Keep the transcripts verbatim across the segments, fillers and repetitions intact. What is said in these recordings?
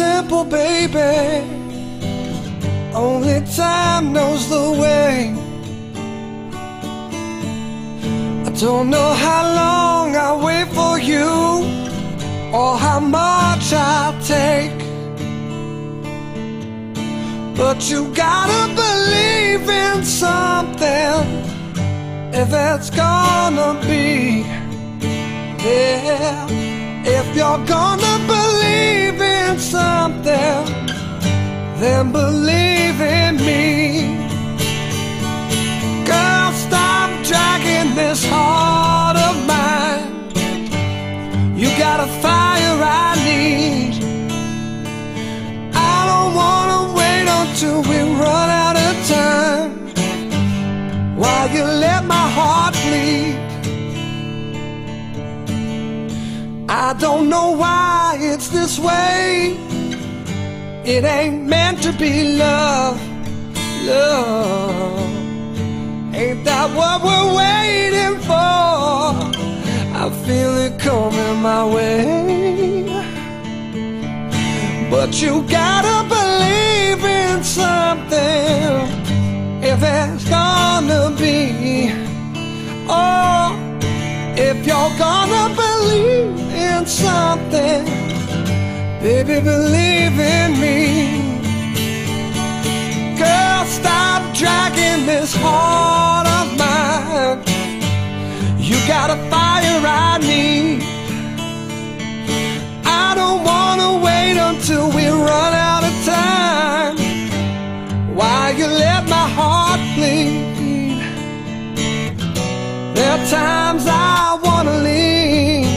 simple, baby. Only time knows the way. I don't know how long I'll wait for you, or how much I'll take, but you gotta believe in something if it's gonna be. Yeah, if you're gonna believe in something, then believe in me. Girl, stop dragging this heart of mine. You got a fire I need. I don't wanna wait until we run out of time, while you let my heart bleed. I don't know why it's this way. It ain't meant to be love, love. Ain't that what we're waiting for? I feel it coming my way. But you gotta believe in something if it's gonna be. Oh, if you're gonna believe in something, baby, believe in me. Girl, stop dragging this heart of mine. You got a fire I need. I don't wanna wait until we run out of time, while you let my heart bleed. There are times I wanna leave.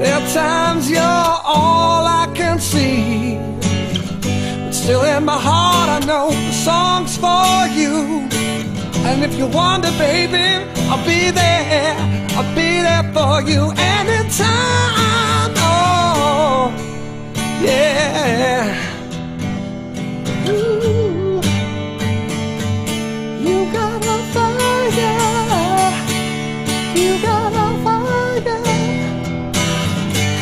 There are times you're all I can see. But still in my heart I know the song's for you. And if you wonder, baby, I'll be there. I'll be there for you anytime. Oh, yeah. Ooh, you got a fire, you got a fire.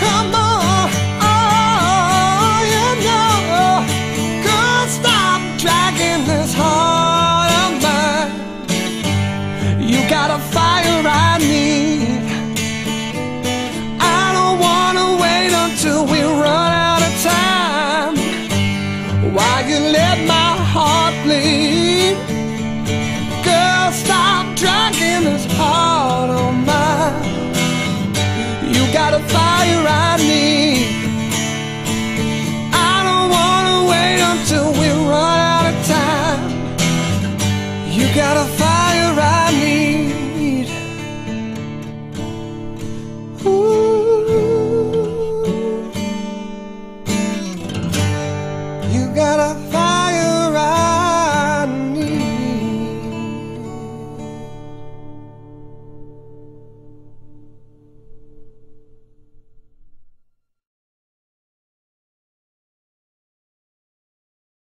Come on, oh, you know. Girl, stop dragging this heart of mine. You got a fire I need. I don't wanna wait until we run out of time, while you let my heart bleed. Girl, stop dragging this heart on mine. You got a fire.